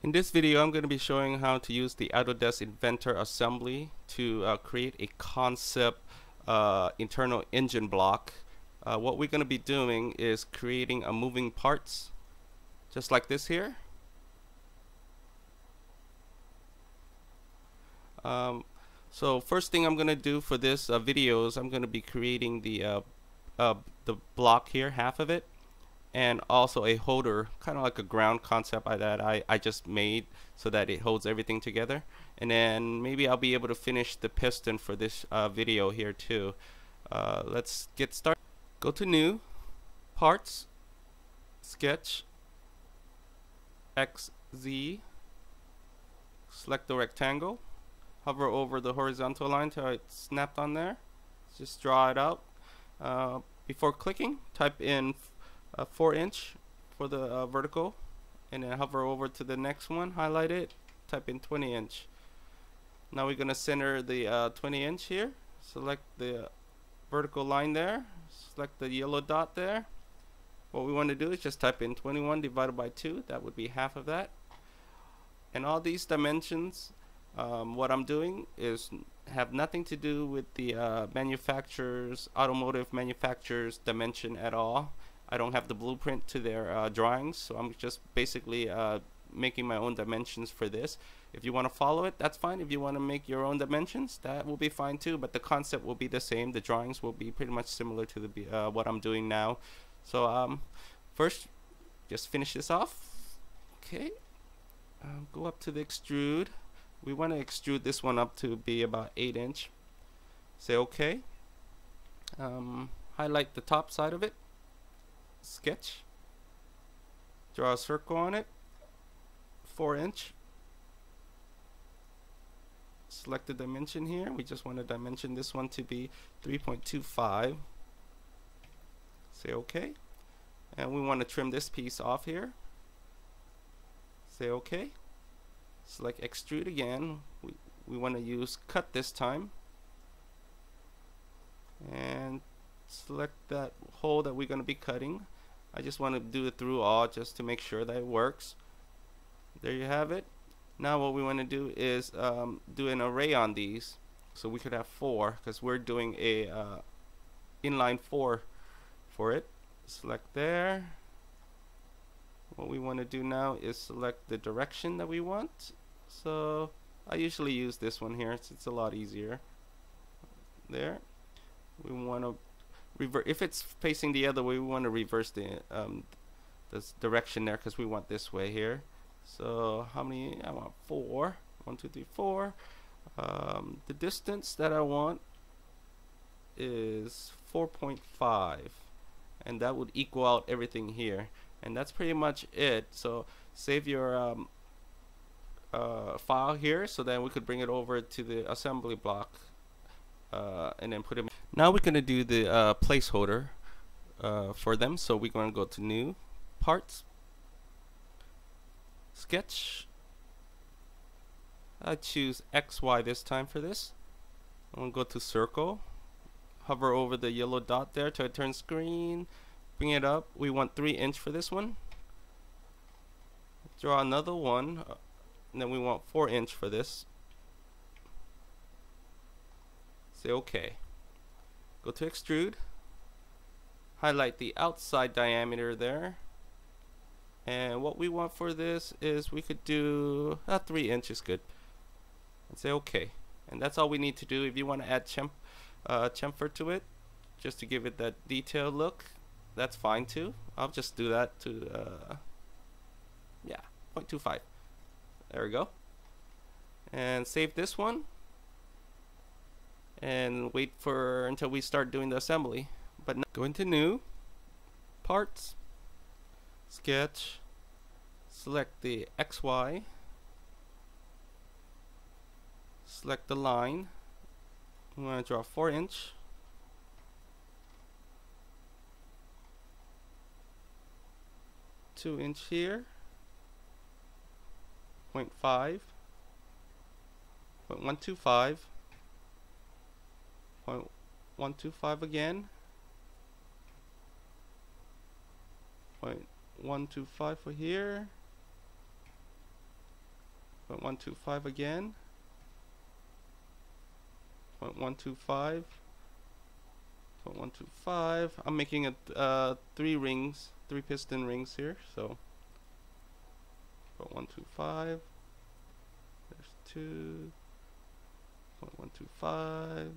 In this video, I'm going to be showing how to use the Autodesk Inventor assembly to create a concept internal engine block. What we're going to be doing is creating a moving parts, just like this here. So first thing I'm going to do for this video is I'm going to be creating the block here, half of it, and also a holder, kind of like a ground concept that I just made so that it holds everything together. And then maybe I'll be able to finish the piston for this video here too. Let's get started. Go to New, Parts, Sketch, XZ, select the rectangle, hover over the horizontal line till it's snapped on there. Just draw it out. Before clicking, type in 4" for the vertical, and then hover over to the next one, highlight it, type in 20". Now we're going to center the 20" here. Select the vertical line there, select the yellow dot there. What we want to do is just type in 21 divided by 2. That would be half of that. And all these dimensions, what I'm doing is have nothing to do with the automotive manufacturer's dimension at all. I don't have the blueprint to their drawings, so I'm just basically making my own dimensions for this. If you want to follow it, that's fine. If you want to make your own dimensions, that will be fine too, but the concept will be the same. The drawings will be pretty much similar to the what I'm doing now. So first, just finish this off. Okay, go up to the extrude. We want to extrude this one up to be about 8". Say okay. Highlight the top side of it. Sketch, draw a circle on it, 4". Select the dimension here. We just want to dimension this one to be 3.25. Say okay, and we want to trim this piece off here. Say okay. Select extrude again. We want to use cut this time, and select that hole that we're going to be cutting. I just want to do it through all just to make sure that it works. There you have it. Now what we want to do is do an array on these, so we could have 4, because we're doing a inline 4 for it. Select there. What we want to do now is select the direction that we want. So I usually use this one here, it's a lot easier. There. We want to reverse, if it's facing the other way, we want to reverse the direction there, because we want this way here. So how many? I want 4. 1, 2, 3, 4. The distance that I want is 4.5, and that would equal out everything here. And that's pretty much it. So save your file here, so then we could bring it over to the assembly block and then put it. Now we're going to do the placeholder for them. So we're going to go to New, Parts, Sketch. I choose XY this time for this. I'm going to go to Circle, hover over the yellow dot there till it turns green. Bring it up. We want 3" for this one. Draw another one, and then we want 4" for this. Say okay. Go to extrude, highlight the outside diameter there, and what we want for this is we could do 3" good, and say okay. And that's all we need to do. If you want to add chamfer to it just to give it that detailed look, that's fine too. I'll just do that to yeah, 0.25. there we go. And save this one and wait for until we start doing the assembly. But now go into New, Parts, Sketch, select the XY, select the line. I'm going to draw 4". Two inch here, 0.5, 0.125, 0.125 again, 0.125 for here, 0.125 again, 0.125, 0.125. I'm making it 3 piston rings here, so 0.125, there's 2, 0.125,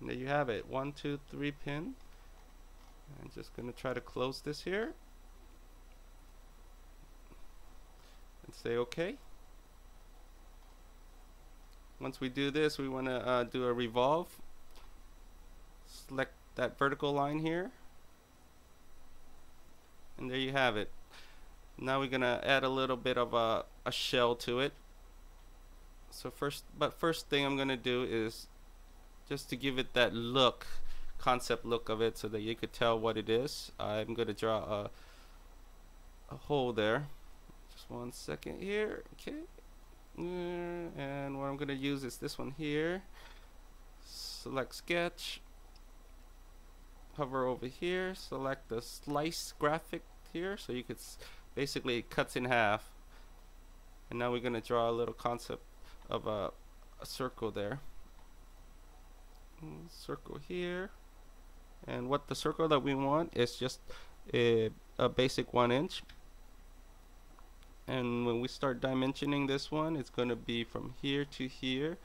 and there you have it, 1, 2, 3 pin. I'm just going to try to close this here and say OK. Once we do this, we want to do a revolve. Select that vertical line here, and there you have it. Now we're going to add a little bit of a shell to it. So first thing I'm going to do is just to give it that look, concept look of it, so that you could tell what it is. I'm going to draw a hole there. Just 1 second here. Okay, and what I'm going to use is this one here. Select sketch, hover over here, select the slice graphic here, so you could basically it cuts in half. And now we're going to draw a little concept of a circle there, circle here. And what the circle that we want is just a basic 1 inch. And when we start dimensioning this one, it's going to be from here to here,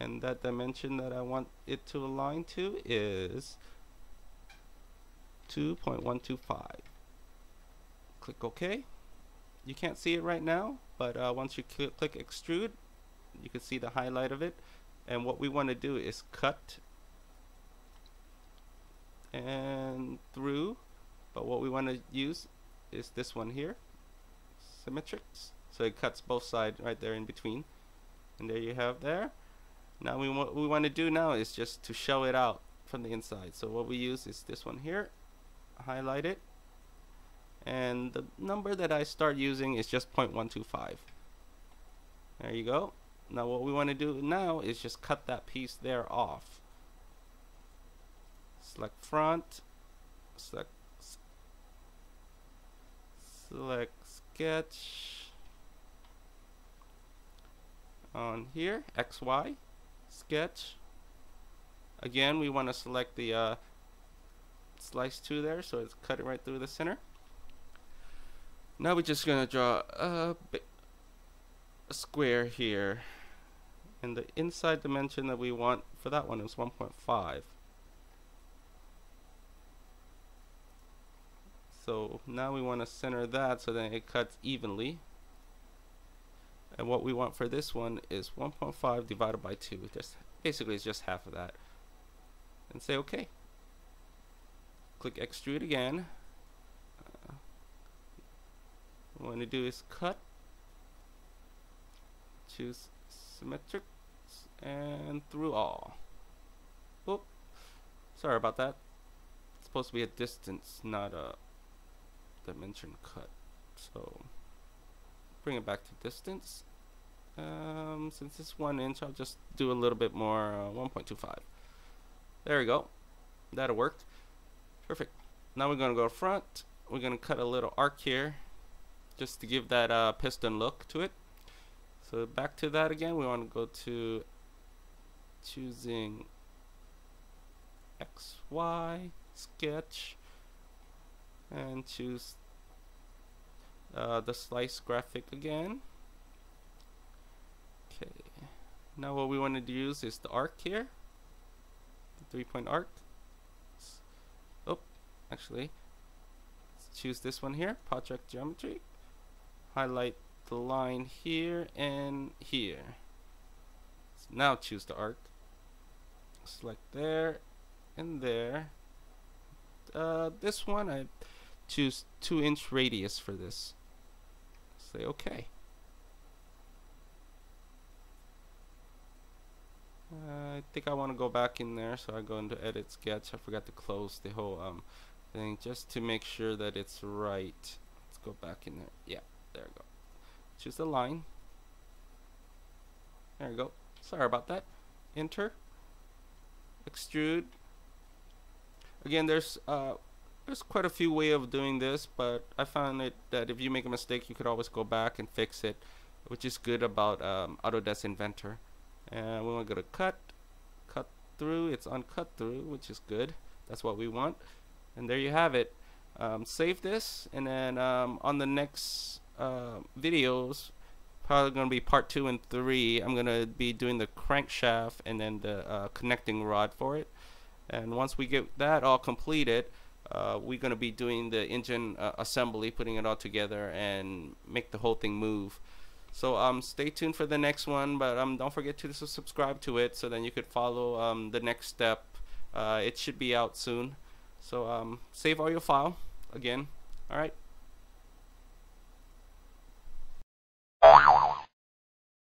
and that dimension that I want it to align to is 2.125. Click OK. You can't see it right now, but once you click extrude, you can see the highlight of it. And what we want to do is cut and through, but what we want to use is this one here, symmetrics, so it cuts both sides right there in between. And there you have there. Now what we want to do now is just to show it out from the inside. So what we use is this one here, highlight it, and the number that I start using is just 0.125. There you go. Now what we want to do now is just cut that piece there off. Select front, select sketch on here, XY, sketch. Again, we want to select the slice 2 there, so it's cut it right through the center. Now we're just going to draw a square here, and the inside dimension that we want for that one is 1.5. So now we want to center that so that it cuts evenly. And what we want for this one is 1.5 divided by 2. Just basically it's just half of that. And say OK. Click extrude again. What I want to do is cut. Choose symmetric and through all. Oop, sorry about that. It's supposed to be a distance, not a dimension cut. So bring it back to distance. Since it's 1 inch, I'll just do a little bit more, 1.25. There we go. That'll work. Perfect. Now we're gonna go front. We're gonna cut a little arc here, just to give that piston look to it. So back to that again, we want to go to choosing XY, sketch, and choose the slice graphic again. Okay, now what we wanted to use is the arc here, the 3-point arc. Oh, actually, let's choose this one here, project geometry, highlight the line here and here. So now choose the arc, select there and there. This one I choose 2-inch radius for this. Say OK. I think I want to go back in there, so I go into edit sketch. I forgot to close the whole thing just to make sure that it's right. Let's go back in there. Yeah, there we go. Choose the line. There we go. Sorry about that. Enter. Extrude. Again, there's There's quite a few ways of doing this, but I found it that if you make a mistake, you could always go back and fix it, which is good about Autodesk Inventor. And we want to go to cut through. It's on cut through, which is good. That's what we want. And there you have it. Save this, and then on the next videos, probably going to be part 2 and 3. I'm going to be doing the crankshaft and then the connecting rod for it. And once we get that all completed, we're going to be doing the engine assembly, putting it all together and make the whole thing move. So stay tuned for the next one, but don't forget to subscribe to it so then you could follow the next step. It should be out soon. So save all your file again. All right.